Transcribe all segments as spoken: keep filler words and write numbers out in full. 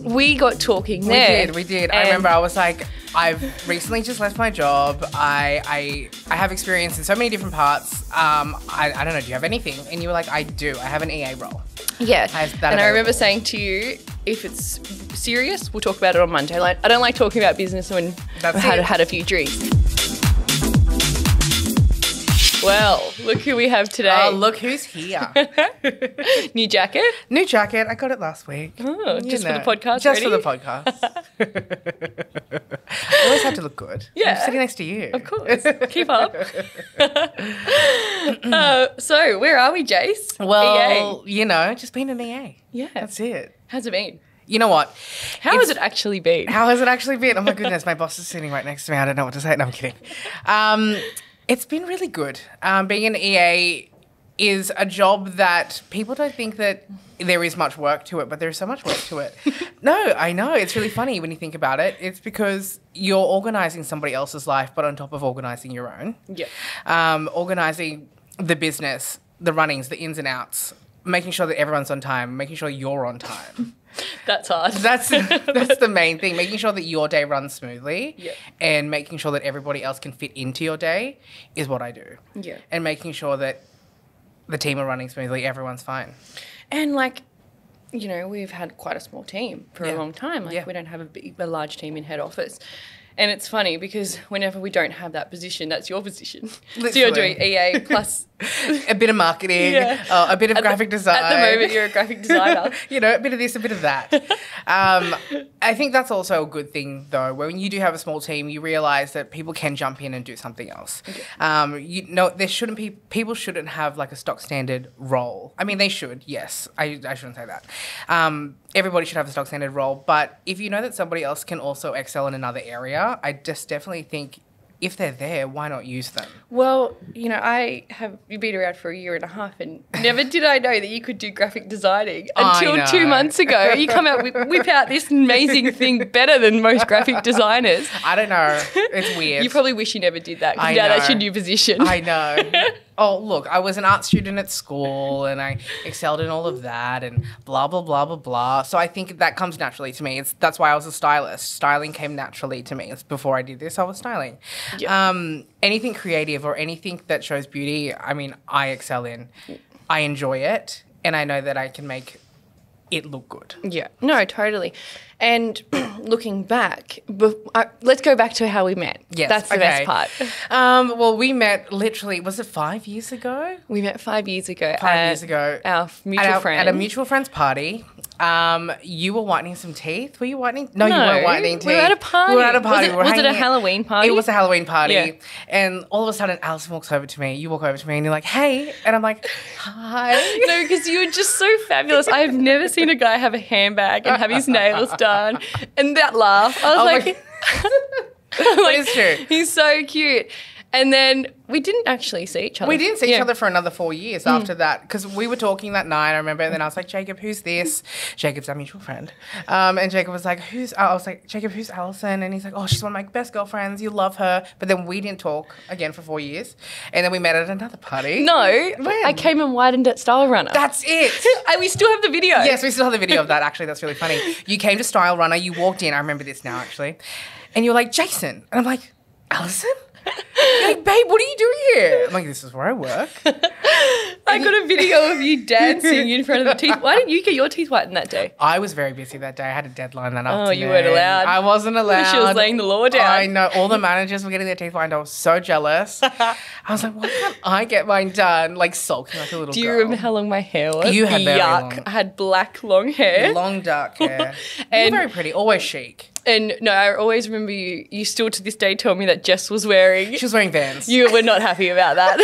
We got talking there. We did, we did. I remember I was like, I've recently just left my job. I I, I have experience in so many different parts. Um, I, I don't know, do you have anything? And you were like, I do. I have an E A role. Yeah. I have that and available. I remember saying to you, if it's serious, we'll talk about it on Monday. Like, I don't like talking about business when I've had, had a few drinks. Well, look who we have today. Oh, look who's here. New jacket? New jacket. I got it last week. Oh, just know. for the podcast? Just ready? for the podcast. I always have to look good. Yeah. I'm sitting next to you. Of course. Keep up. uh, so, where are we, Jace? Well, E A. You know, just been an E A. Yeah. That's it. How's it been? You know what? How it's, has it actually been? How has it actually been? Oh, my goodness. My boss is sitting right next to me. I don't know what to say. No, I'm kidding. Um... It's been really good. Um, being an E A is a job that people don't think that there is much work to it, but there is so much work to it. No, I know. It's really funny when you think about it. It's because you're organising somebody else's life, but on top of organising your own. Yeah. Um, organising the business, the runnings, the ins and outs, making sure that everyone's on time, making sure you're on time. That's hard. That's that's the main thing, making sure that your day runs smoothly yeah. and making sure that everybody else can fit into your day is what I do. Yeah. And making sure that the team are running smoothly, everyone's fine. And, like, you know, we've had quite a small team for yeah. a long time. Like, yeah. we don't have a, big, a large team in head office. And it's funny because whenever we don't have that position, that's your position. Literally. So you're doing E A plus... a bit of marketing, yeah. uh, a bit of at graphic the, design. At the moment, you're a graphic designer. You know, a bit of this, a bit of that. um, I think that's also a good thing, though. When you do have a small team, you realise that people can jump in and do something else. Okay. Um, you know, there shouldn't be... People shouldn't have, like, a stock standard role. I mean, they should, yes. I, I shouldn't say that. Um, everybody should have a stock standard role. But if you know that somebody else can also excel in another area, I just definitely think if they're there, why not use them? Well, you know, I have been around for a year and a half and never did I know that you could do graphic designing until two months ago. You come out, whip out this amazing thing better than most graphic designers. I don't know. It's weird. You probably wish you never did that because now that's your new position. I know. Oh, look, I was an art student at school and I excelled in all of that and blah, blah, blah, blah, blah. So I think that comes naturally to me. It's, that's why I was a stylist. Styling came naturally to me. It's before I did this, I was styling. Yeah. Um, anything creative or anything that shows beauty, I mean, I excel in. I enjoy it and I know that I can make it look good. Yeah. No, totally. And looking back, I, let's go back to how we met. Yes. That's the okay. best part. Um, well, we met literally, was it five years ago? We met five years ago. Five at years ago. Our mutual at our, friend. At a mutual friend's party. Um, you were whitening some teeth. Were you whitening? No, no you weren't whitening teeth. We were at a party. We were at a party. Was it, we was it a Halloween party? It was a Halloween party. Yeah. And all of a sudden, Alison walks over to me. You walk over to me and you're like, hey. And I'm like, hi. No, because you were just so fabulous. I've never seen a guy have a handbag and have his nails done. And that laugh. I was oh like, like it's true. He's so cute. And then we didn't actually see each other. We didn't see yeah. each other for another four years mm. after that because we were talking that night, I remember, and then I was like, Jacob, who's this? Jacob's our mutual friend. Um, and Jacob was like, who's – I was like, Jacob, who's Alison? And he's like, oh, she's one of my best girlfriends. You love her. But then we didn't talk again for four years. And then we met at another party. No. When? I came and widened at Style Runner. That's it. And we still have the video. Yes, we still have the video of that, actually. That's really funny. You came to Style Runner. You walked in. I remember this now, actually. And you were like, Jayson. And I'm like, Alison? Like, babe, what are you doing here? I'm like, this is where I work. I got a video of you dancing in front of the teeth. Why didn't you get your teeth whitened that day? I was very busy that day. I had a deadline that oh, afternoon. Oh, you weren't allowed. I wasn't allowed. She was laying the law down. I know. All the managers were getting their teeth whitened. I was so jealous. I was like, why can't I get mine done? Like, sulking like a little girl. Do you girl. remember how long my hair was? You had very Yuck. long. I had black, long hair. Long, dark hair. And you're very pretty. Always chic. And, no, I always remember you, you still to this day tell me that Jess was wearing... She was wearing Vans. You were not happy about that.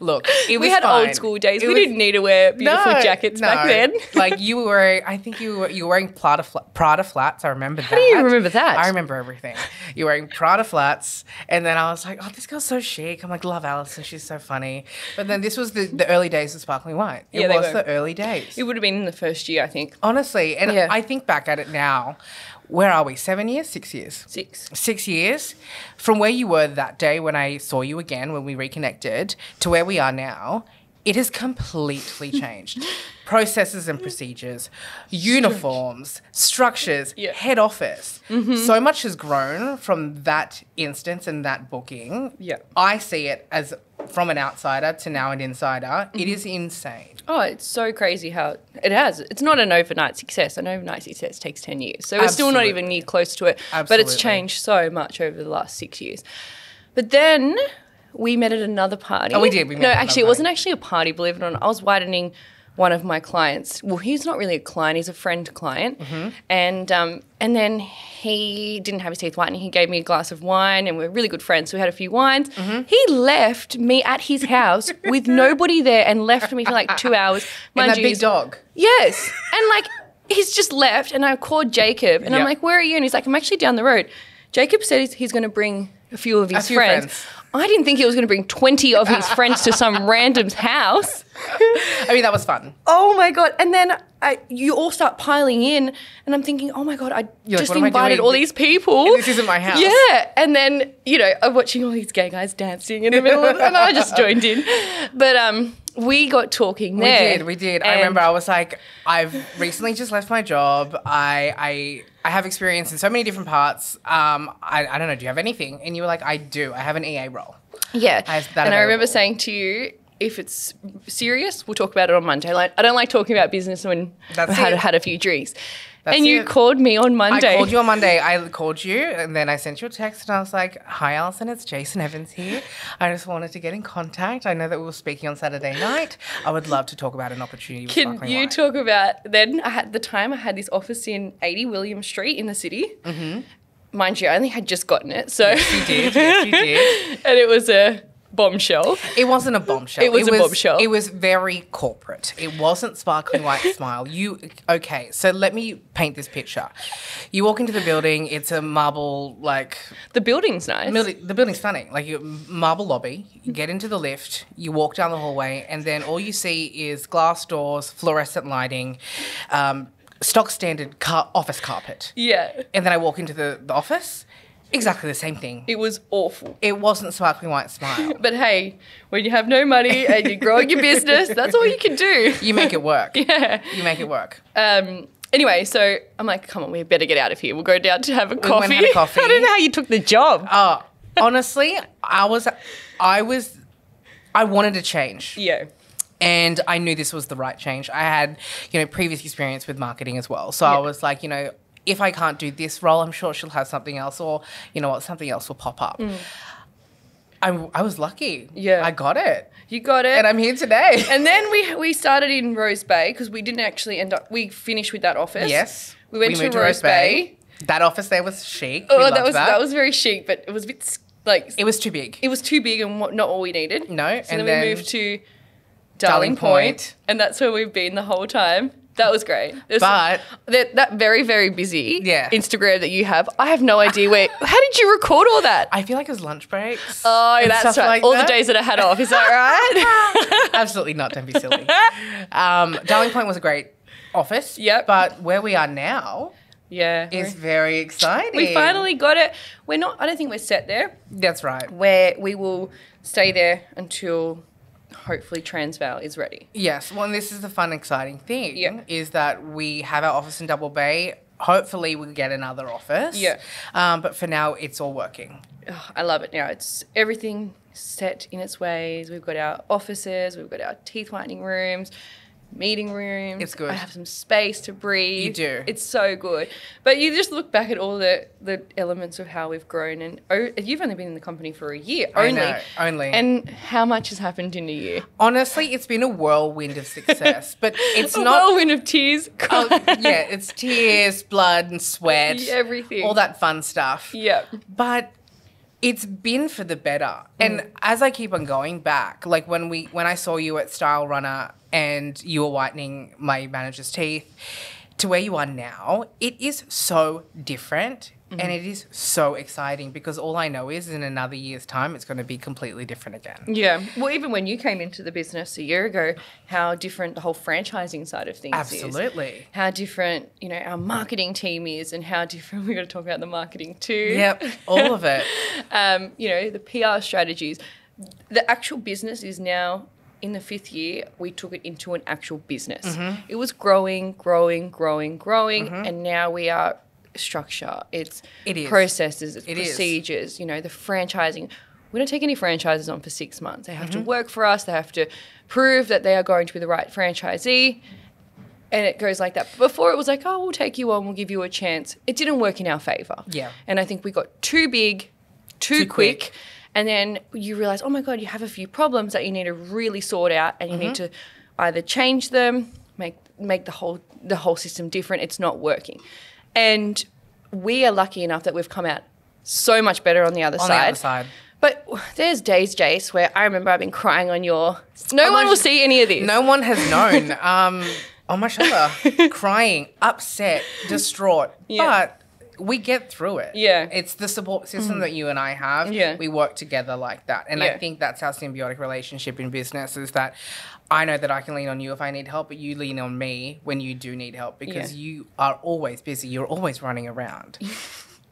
Look, it was We had fine. old school days. It we was, didn't need to wear beautiful no, jackets no. back then. Like, you were wearing... I think you were, you were wearing Prada, fl Prada flats. I remember that. How do you remember that? I remember everything. You were wearing Prada flats. And then I was like, oh, this girl's so chic. I'm like, love Alison. She's so funny. But then this was the, the early days of Sparkling White. It yeah, was the early days. It would have been in the first year, I think. Honestly. And yeah. I think back at it now... Where are we? Seven years? Six years? Six. Six years. From where you were that day when I saw you again, when we reconnected, to where we are now, It has completely changed. Processes and procedures, uniforms, structures, yeah. head office. Mm-hmm. So much has grown from that instance and that booking. Yeah. I see it as from an outsider to now an insider. Mm-hmm. It is insane. Oh, it's so crazy how it has. It's not an overnight success. An overnight success takes ten years. So we're Absolutely. still not even near close to it. Absolutely. But it's changed so much over the last six years. But then... we met at another party. Oh, we did. We met no, at actually, it wasn't actually a party, believe it or not. I was widening one of my clients. Well, he's not really a client. He's a friend client. Mm-hmm. And um, and then he didn't have his teeth whitening. He gave me a glass of wine, and we're really good friends. So we had a few wines. Mm-hmm. He left me at his house with nobody there and left me for like two hours. Mind and that you, big dog. Yes. And, like, he's just left, and I called Jacob, and yep. I'm like, where are you? And he's like, I'm actually down the road. Jacob said he's, he's going to bring a few of his few friends. friends. I didn't think he was going to bring twenty of his friends to some random's house. I mean, that was fun. Oh, my God. And then I, you all start piling in, and I'm thinking, oh, my God, I You're just like, invited all these people. And this isn't my house. Yeah. And then, you know, I'm watching all these gay guys dancing in the middle of it, and I just joined in. But um, we got talking there. We did. We did. I remember I was like, I've recently just left my job. I... I I have experience in so many different parts. Um, I, I don't know, do you have anything? And you were like, I do. I have an E A role. Yeah. I have that and available. I remember saying to you, if it's serious, we'll talk about it on Monday. Like, I don't like talking about business when That's I've had, had a few drinks. That's and you it. called me on Monday. I called you on Monday. I called you and then I sent you a text and I was like, hi, Alison, it's Jayson Evans here. I just wanted to get in contact. I know that we were speaking on Saturday night. I would love to talk about an opportunity with Sparkling White. Can you talk about – then I had the time I had this office in eighty William Street in the city. Mm-hmm. Mind you, I only had just gotten it. So. Yes, you did. Yes, you did. And it was a – bombshell. It wasn't a bombshell. It was it a was, bombshell. It was very corporate. It wasn't Sparkling White Smile. You okay? So let me paint this picture. You walk into the building. It's a marble like the building's nice. The building's stunning. Like you marble lobby. You get into the lift. You walk down the hallway, and then all you see is glass doors, fluorescent lighting. Um, stock standard car office carpet. Yeah. And then I walk into the, the office. Exactly the same thing. It was awful. It wasn't Sparkling White Smile. But hey, when you have no money and you're growing your business, that's all you can do. You make it work. Yeah. You make it work. Um. Anyway, so I'm like, come on, we better get out of here. We'll go down to have a we coffee. Went and had a coffee. I don't know how you took the job. Oh, honestly, I was, I was, I wanted to change. Yeah. And I knew this was the right change. I had, you know, previous experience with marketing as well. So yeah. I was like, you know, if I can't do this role, I'm sure she'll have something else or, you know what, something else will pop up. Mm. I, I was lucky. Yeah. I got it. You got it. And I'm here today. And then we we started in Rose Bay because we didn't actually end up – we finished with that office. Yes. We went we to, moved Rose to Rose Bay. Bay. That office there was chic. Oh, that was that. that was very chic, but it was a bit like – It was too big. It was too big and what, not all we needed. No. So and then, then we moved to Darling, Darling Point, Point. And that's where we've been the whole time. That was great. There's but some, that, that very, very busy yeah. Instagram that you have, I have no idea where. How did you record all that? I feel like it was lunch breaks. Oh, that's right. Like all that. the days that I had off. Is that right? Absolutely not. Don't be silly. Um, Darling Point was a great office. Yep. But where we are now yeah, is very exciting. We finally got it. We're not. I don't think we're set there. That's right. Where we will stay there until... hopefully Transvaal is ready. Yes. Well, and this is the fun, exciting thing yeah. is that we have our office in Double Bay. Hopefully we'll get another office. Yeah. Um, but for now, it's all working. Oh, I love it. Now it's everything set in its ways. We've got our offices. We've got our teeth whitening rooms, meeting rooms. It's good. I have some space to breathe. You do. It's so good. But you just look back at all the, the elements of how we've grown. And oh, you've only been in the company for a year. Only. I know, only. And how much has happened in a year? Honestly, it's been a whirlwind of success. But it's a not. A whirlwind of tears. Oh, yeah, it's tears, blood and sweat. Everything. All that fun stuff. Yeah. But it's been for the better. Mm. And as I keep on going back, like when we when I saw you at Style Runner and you were whitening my manager's teeth to where you are now, it is so different mm-hmm. and it is so exciting because all I know is in another year's time it's going to be completely different again. Yeah. Well, even when you came into the business a year ago, how different the whole franchising side of things Absolutely. is. Absolutely. How different, you know, our marketing team is and how different we're going to talk about the marketing too. Yep, all of it. um, you know, the P R strategies. The actual business is now in the fifth year, we took it into an actual business. Mm-hmm. It was growing, growing, growing, growing, mm-hmm. and now we are structure. It's it is. processes, it's it procedures, is. you know, the franchising. We don't take any franchises on for six months. They have mm-hmm. to work for us. They have to prove that they are going to be the right franchisee. And it goes like that. Before it was like, oh, we'll take you on, we'll give you a chance. It didn't work in our favour. Yeah. And I think we got too big, too, too quick. quick. And then you realise, oh, my God, you have a few problems that you need to really sort out, and you mm-hmm. need to either change them, make make the whole the whole system different. It's not working. And we are lucky enough that we've come out so much better on the other on side. On the other side. But there's days, Jace, where I remember I've been crying on your – no oh one will see any of this. No one has known. um, on my shoulder, crying, upset, distraught. Yeah. But – we get through it. Yeah. It's the support system mm. that you and I have. Yeah. We work together like that. And yeah. I think that's our symbiotic relationship in business, is that I know that I can lean on you if I need help, but you lean on me when you do need help, because yeah. you are always busy. You're always running around.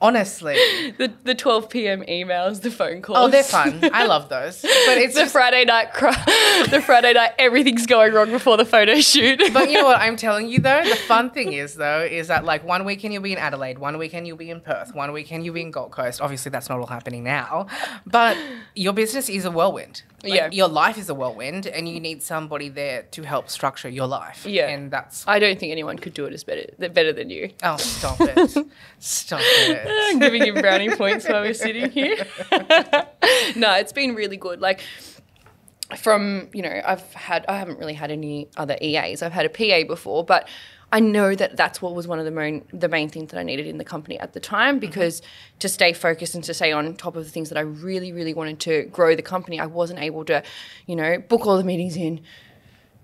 Honestly. The the twelve p m emails, the phone calls. Oh, they're fun. I love those. But it's the just... Friday night cry. The Friday night everything's going wrong before the photo shoot. But you know what I'm telling you though? The fun thing is though, is that like one weekend you'll be in Adelaide, one weekend you'll be in Perth, one weekend you'll be in Gold Coast. Obviously that's not all happening now. But your business is a whirlwind. Like, yeah. Your life is a whirlwind and you need somebody there to help structure your life. Yeah. And that's... I don't think anyone could do it as better, better than you. Oh, stop it. Stop it. I'm giving you brownie points while we're sitting here. No, it's been really good. Like from, you know, I've had... I haven't really had any other E As. I've had a P A before, but I know that that's what was one of the main, the main things that I needed in the company at the time, because mm-hmm. to stay focused and to stay on top of the things that I really, really wanted to grow the company, I wasn't able to, you know, book all the meetings in,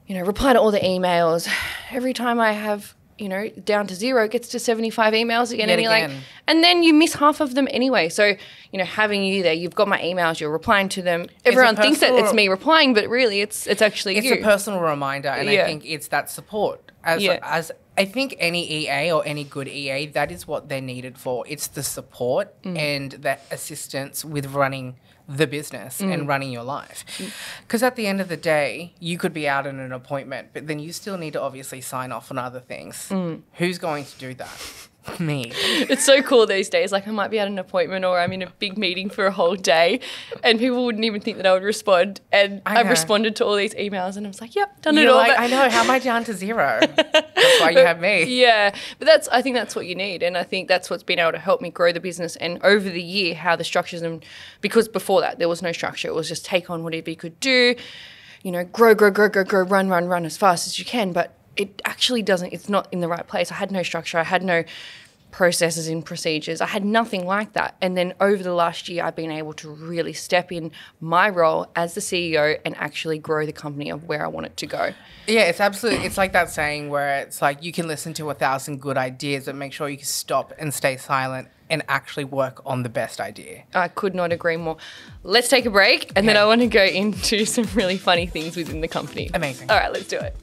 you know, reply to all the emails. Every time I have, you know, down to zero, it gets to seventy-five emails again. Yet and you're again. like, and then you miss half of them anyway. So, you know, having you there, you've got my emails, you're replying to them. Everyone thinks that it's me replying, but really it's it's actually it's you. It's a personal reminder, and yeah. I think it's that support. As, yeah. as I think any E A or any good E A, that is what they're needed for. It's the support mm. and that assistance with running the business mm. and running your life, because at the end of the day you could be out in an appointment, but then you still need to obviously sign off on other things. mm. Who's going to do that? Me. It's so cool these days. Like I might be at an appointment or I'm in a big meeting for a whole day and people wouldn't even think that I would respond, and I've responded to all these emails and I was like, yep, done. You're it all like, but... I know, how am I down to zero? That's why you have me. Yeah, but that's I think that's what you need, and I think that's what's been able to help me grow the business, and over the year how the structures, and because before that there was no structure, it was just take on whatever you could do, you know, grow, grow, grow, grow, grow, run, run, run as fast as you can, but it actually doesn't, it's not in the right place. I had no structure. I had no processes and procedures. I had nothing like that. And then over the last year, I've been able to really step in my role as the C E O and actually grow the company of where I want it to go. Yeah, it's absolutely, it's like that saying where it's like you can listen to a thousand good ideas, but make sure you stop and stay silent and actually work on the best idea. I could not agree more. Let's take a break. And okay. then I want to go into some really funny things within the company. Amazing. All right, let's do it.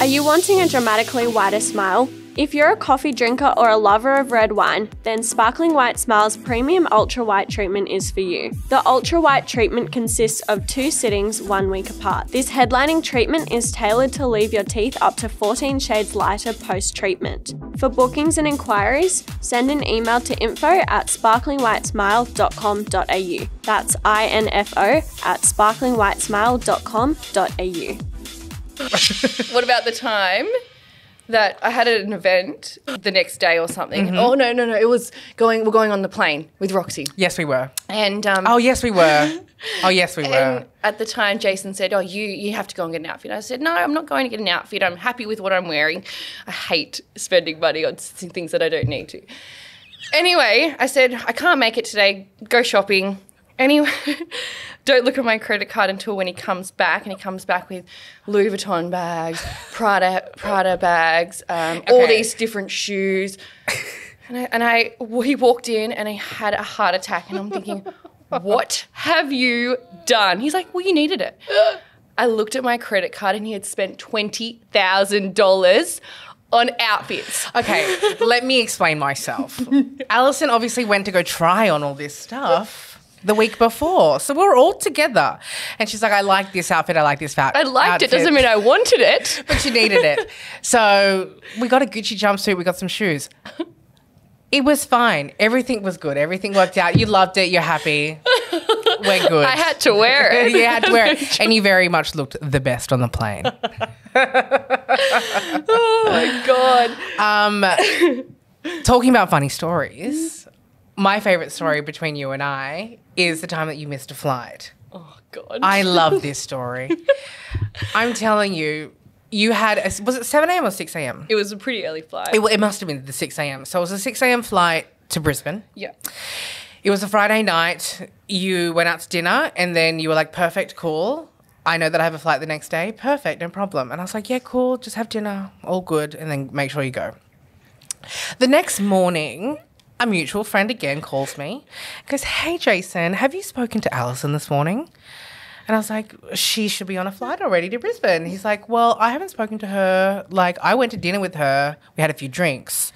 Are you wanting a dramatically wider smile? If you're a coffee drinker or a lover of red wine, then Sparkling White Smile's Premium Ultra White Treatment is for you. The Ultra White Treatment consists of two sittings one week apart. This headlining treatment is tailored to leave your teeth up to fourteen shades lighter post-treatment. For bookings and inquiries, send an email to info at sparkling white smile dot com dot a u. That's I N F O at sparkling white smile dot com dot a u. What about the time that I had at an event the next day or something? Mm-hmm. Oh no, no, no! It was going. We're going on the plane with Roxy. Yes, we were. And um, oh yes, we were. Oh yes, we were. And at the time, Jayson said, "Oh, you you have to go and get an outfit." I said, "No, I'm not going to get an outfit. I'm happy with what I'm wearing. I hate spending money on things that I don't need to." Anyway, I said, "I can't make it today. Go shopping." Anyway, don't look at my credit card until when he comes back, and he comes back with Louis Vuitton bags, Prada Prada bags, um, okay. all these different shoes. And I, and I, he walked in and he had a heart attack, and I'm thinking, what have you done? He's like, well, you needed it. I looked at my credit card and he had spent twenty thousand dollars on outfits. Okay, let me explain myself. Alison obviously went to go try on all this stuff. the week before. So we were all together. And she's like, I like this outfit. I like this outfit. I liked outfit. It. Doesn't mean I wanted it. But she needed it. So we got a Gucci jumpsuit. We got some shoes. It was fine. Everything was good. Everything worked out. You loved it. You're happy. We're good. I had to wear it. You had to wear it. And you very much looked the best on the plane. Oh, my God. Um, talking about funny stories, my favourite story between you and I is the time that you missed a flight. Oh, God. I love this story. I'm telling you. You had, a, was it seven a m or six a m? It was a pretty early flight. It, it must have been the six a m So it was a six a m flight to Brisbane. Yeah. It was a Friday night. You went out to dinner and then you were like, perfect, cool. I know that I have a flight the next day. Perfect, no problem. And I was like, yeah, cool, just have dinner, all good, and then make sure you go. The next morning, a mutual friend again calls me, goes, hey, Jayson, have you spoken to Alison this morning? And I was like, she should be on a flight already to Brisbane. He's like, well, I haven't spoken to her. Like, I went to dinner with her. We had a few drinks.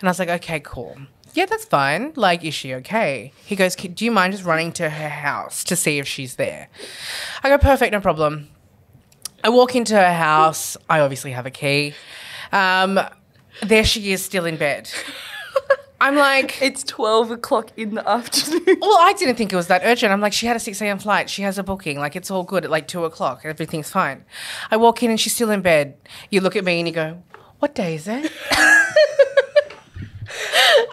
And I was like, okay, cool. Yeah, that's fine. Like, is she okay? He goes, do you mind just running to her house to see if she's there? I go, perfect, no problem. I walk into her house. I obviously have a key. Um, there she is, still in bed. I'm like... It's twelve o'clock in the afternoon. Well, I didn't think it was that urgent. I'm like, she had a six a m flight. She has a booking. Like, it's all good at, like, two o'clock. Everything's fine. I walk in and she's still in bed. You look at me and you go, what day is it?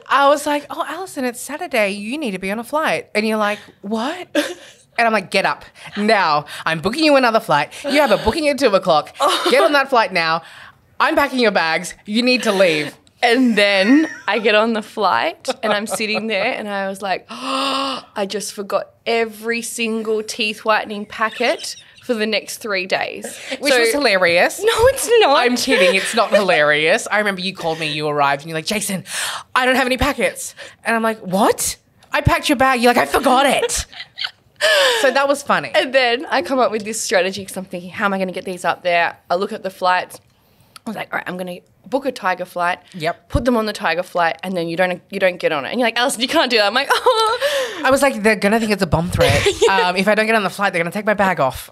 I was like, oh, Alison, it's Saturday. You need to be on a flight. And you're like, what? And I'm like, get up now. I'm booking you another flight. You have a booking at two o'clock. Get on that flight now. I'm packing your bags. You need to leave. And then I get on the flight and I'm sitting there and I was like, oh, I just forgot every single teeth whitening packet for the next three days. Which so, was hilarious. No, it's not. I'm kidding. It's not hilarious. I remember you called me, you arrived and you're like, Jayson, I don't have any packets. And I'm like, what? I packed your bag. You're like, I forgot it. So that was funny. And then I come up with this strategy because I'm thinking, how am I going to get these up there? I look at the flights. I was like, all right, I'm going to book a Tiger flight, yep. Put them on the Tiger flight, and then you don't you don't get on it. And you're like, Alison, you can't do that. I'm like, oh. I was like, they're going to think it's a bomb threat. yeah. um, if I don't get on the flight, they're going to take my bag off.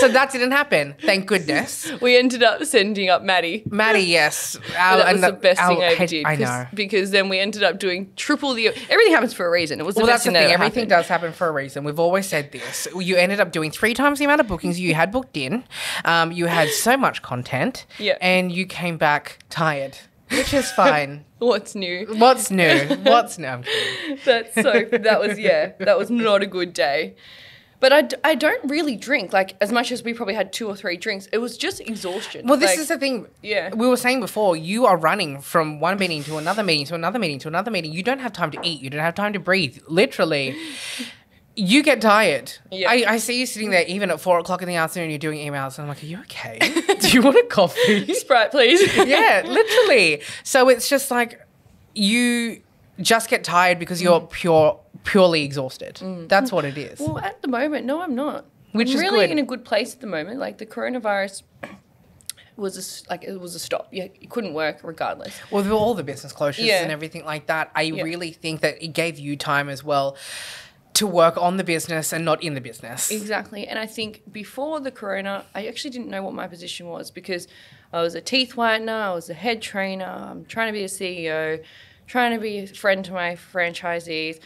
So that didn't happen, thank goodness. We ended up sending up Maddie. Maddie, yes. Our, that was the, the best our, thing I did. I know. Because then we ended up doing triple the – everything happens for a reason. It was well, the best thing Well, that's the thing. Everything happened. does happen for a reason. We've always said this. You ended up doing three times the amount of bookings you had booked in. Um, you had so much content. Yeah. And you came back tired. Which is fine. What's new? What's new? What's new? I'm kidding. That's so – that was – yeah. That was not a good day. But I, d I don't really drink, like, as much as we probably had two or three drinks. It was just exhaustion. Well, this like, is the thing. Yeah. We were saying before, you are running from one meeting to another meeting to another meeting to another meeting. You don't have time to eat. You don't have time to breathe. Literally, you get tired. Yeah. I, I see you sitting there even at four o'clock in the afternoon, you're doing emails. And I'm like, are you okay? Do you want a coffee? Sprite, please. Yeah, literally. So it's just like you just get tired because you're mm. pure purely exhausted. Mm. That's what it is. Well, at the moment, no, I'm not. Which I'm is really good. In a good place at the moment. Like the coronavirus was a, like it was a stop. You, you couldn't work regardless. Well, with all the business closures yeah. and everything like that, I yeah. really think that it gave you time as well to work on the business and not in the business. Exactly. And I think before the corona, I actually didn't know what my position was because I was a teeth whitener, I was a head trainer, I'm trying to be a C E O, trying to be a friend to my franchisees.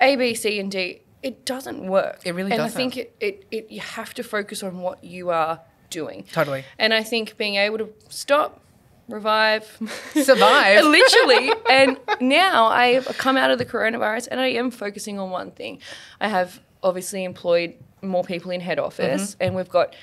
A, B, C, and D, it doesn't work. It really and doesn't. And I think it, it, it, you have to focus on what you are doing. Totally. And I think being able to stop, revive. Survive. Literally. And now I've come out of the coronavirus and I am focusing on one thing. I have obviously employed more people in head office mm-hmm. and we've got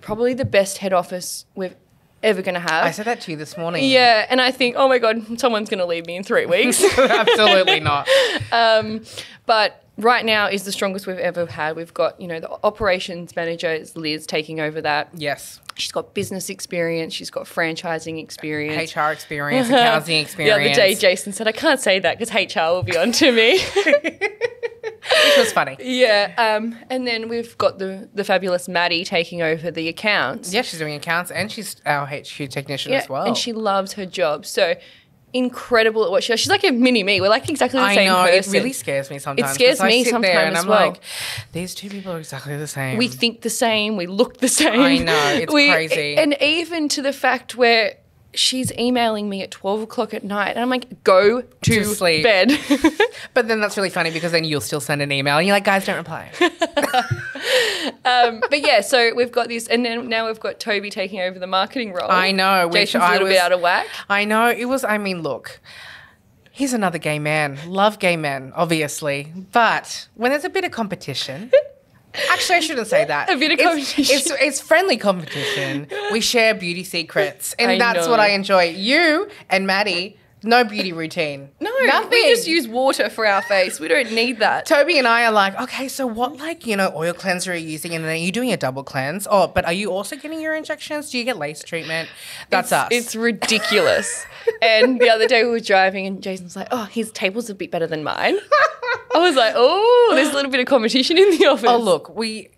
probably the best head office we've ever going to have. I said that to you this morning. Yeah, and I think, oh, my God, someone's going to leave me in three weeks. Absolutely not. Um, but right now is the strongest we've ever had. We've got, you know, the operations manager is Liz taking over that. Yes. She's got business experience. She's got franchising experience. H R experience, accounting experience. The other day, Jayson said, I can't say that because H R will be on to me. Which was funny. Yeah. Um, and then we've got the, the fabulous Maddie taking over the accounts. Yeah, she's doing accounts and she's our H Q technician yeah, as well. And she loves her job. So incredible at what she does. She's like a mini me. We're like exactly the I same know, person. It really scares me sometimes. It scares me I sit sometimes there and as I'm well. Like, these two people are exactly the same. We think the same. We look the same. I know. It's we, crazy. And even to the fact where she's emailing me at twelve o'clock at night and I'm like, go to, to sleep. bed. But then that's really funny because then you'll still send an email and you're like, guys, don't reply. um, but, yeah, so we've got this and then now we've got Toby taking over the marketing role. I know. Jason's a little was, bit out of whack. I know. It was, I mean, look, he's another gay man. Love gay men, obviously. But when there's a bit of competition... Actually, I shouldn't say that. A bit of competition. It's, it's, it's friendly competition. We share beauty secrets, and I that's know. what I enjoy. You and Maddie, no beauty routine. No, nothing. We just use water for our face. We don't need that. Toby and I are like, okay, so what, like, you know, oil cleanser are you using, and then are you doing a double cleanse? Oh, but are you also getting your injections? Do you get lace treatment? That's it's, us. It's ridiculous. And the other day we were driving, and Jason's like, oh, his table's a bit better than mine. I was like, oh, there's a little bit of competition in the office. Oh, look, we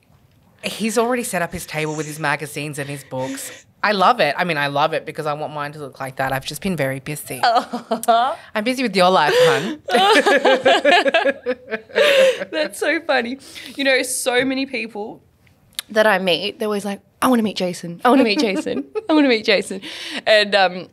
he's already set up his table with his magazines and his books. I love it. I mean, I love it because I want mine to look like that. I've just been very busy. Uh-huh. I'm busy with your life, hun. That's so funny. You know, so many people that I meet, they're always like, I want to meet Jason. I want to meet Jason. I want to meet Jason. And um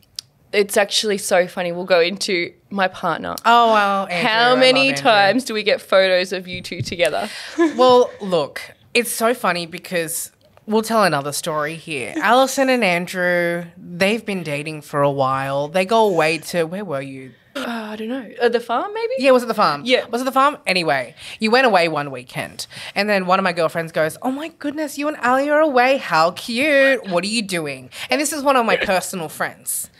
it's actually so funny. We'll go into my partner. Oh, wow. Andrew, how many times do we get photos of you two together? Well, look, it's so funny because we'll tell another story here. Alison and Andrew, they've been dating for a while. They go away to, where were you? Uh, I don't know. Uh, the farm maybe? Yeah, was it the farm? Yeah. Was it the farm? Anyway, you went away one weekend and then one of my girlfriends goes, oh, my goodness, you and Ali are away. How cute. What are you doing? And this is one of my personal friends.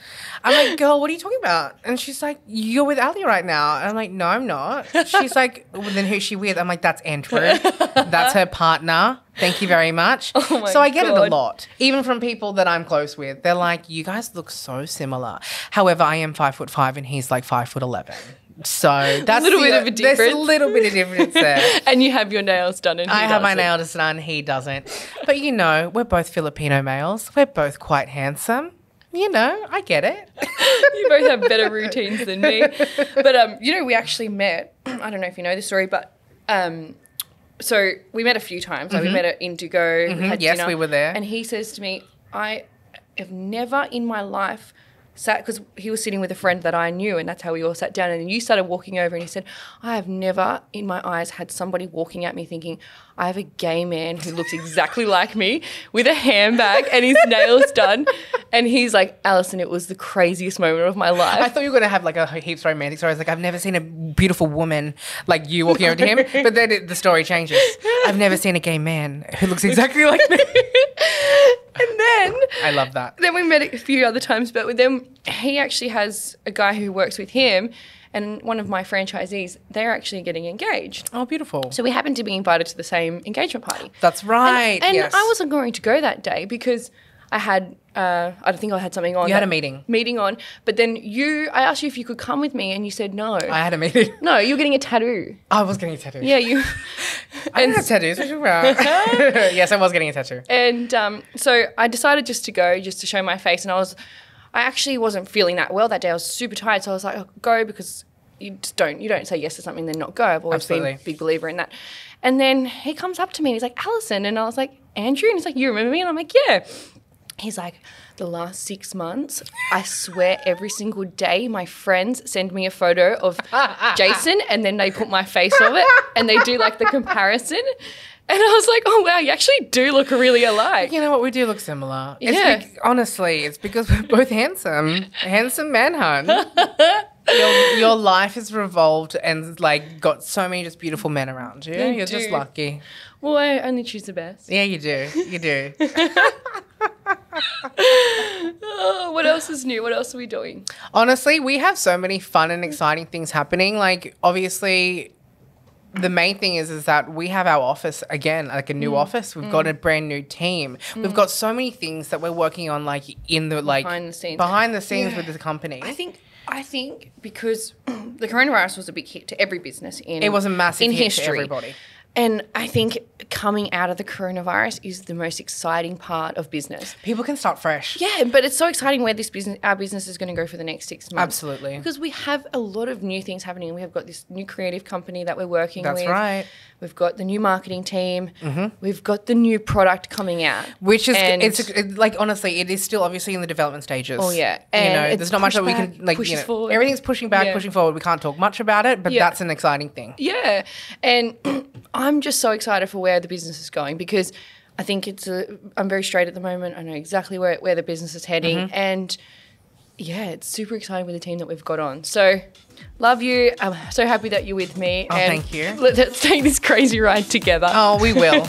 I'm like, girl, what are you talking about? And she's like, you're with Ali right now. And I'm like, no, I'm not. She's like, well, then who's she with? I'm like, that's Andrew. That's her partner. Thank you very much. Oh my so I get God. It a lot, even from people that I'm close with. They're like, you guys look so similar. However, I am five foot five and he's like five foot eleven. So that's a little bit of a difference. There's a little bit of difference there. And you have your nails done and he I doesn't. have my nails done. He doesn't. But, you know, we're both Filipino males. We're both quite handsome. You know, I get it. You both have better routines than me. But, um, you know, we actually met, I don't know if you know this story, but um, so we met a few times. Like mm-hmm. We met at Indigo. Mm-hmm. Had yes, dinner, we were there. And he says to me, I have never in my life sat, because he was sitting with a friend that I knew and that's how we all sat down. And then you started walking over and he said, I have never in my eyes had somebody walking at me thinking, I have a gay man who looks exactly like me with a handbag and his nails done. And he's like, Alison, it was the craziest moment of my life. I thought you were going to have like a heaps romantic story. I was like, I've never seen a beautiful woman like you walking over to him. But then it, the story changes. I've never seen a gay man who looks exactly like me. And then. I love that. Then we met a few other times, but then he actually has a guy who works with him. And one of my franchisees, they're actually getting engaged. Oh, beautiful. So we happened to be invited to the same engagement party. That's right. And, and yes. I wasn't going to go that day because I had, uh, I think I had something on. You had a meeting. Meeting on. But then you, I asked you if you could come with me and you said no. I had a meeting. No, you were getting a tattoo. I was getting a tattoo. Yeah, you. I didn't have tattoos. Yes, I was getting a tattoo. And um, so I decided just to go, just to show my face. And I was... I actually wasn't feeling that well that day. I was super tired, so I was like, oh, "Go," because you just don't you don't say yes to something, then not go. I've always Absolutely. been a big believer in that. And then he comes up to me and he's like, "Alison," and I was like, "Andrew," and he's like, "You remember me?" And I'm like, "Yeah." He's like, the last six months, I swear every single day my friends send me a photo of Jason and then they put my face of it and they do like the comparison. And I was like, oh, wow, you actually do look really alike. You know what? We do look similar. Yeah. It's be- honestly, it's because we're both handsome. Handsome man, hun. Your, your life has revolved and, like, got so many just beautiful men around you. you You're do. just lucky. Well, I only choose the best. Yeah, you do. You do. Oh, what else is new? What else are we doing? Honestly, we have so many fun and exciting things happening. Like, obviously... The main thing is is that we have our office again, like a new mm. office. We've mm. got a brand new team. Mm. We've got so many things that we're working on, like in the like behind the scenes, behind the scenes yeah. with the company. I think I think because the coronavirus was a big hit to every business in it was a massive in hit history. to everybody. And I think coming out of the coronavirus is the most exciting part of business. People can start fresh. Yeah, but it's so exciting where this business, our business is going to go for the next six months. Absolutely. Because we have a lot of new things happening. We have got this new creative company that we're working That's with. That's right. We've got the new marketing team. Mm-hmm. We've got the new product coming out. Which is, and it's it, like, honestly, it is still obviously in the development stages. Oh, yeah. And you know, there's not much that we can, like, you know, forward. Everything's pushing back, yeah. pushing forward. We can't talk much about it, but yeah. that's an exciting thing. Yeah. And I'm just so excited for where the business is going because I think it's a, I'm very straight at the moment. I know exactly where, where the business is heading. Mm-hmm. And yeah, it's super exciting with the team that we've got on. So love you. I'm so happy that you're with me. Oh, and thank you. Let's take this crazy ride together. Oh, we will.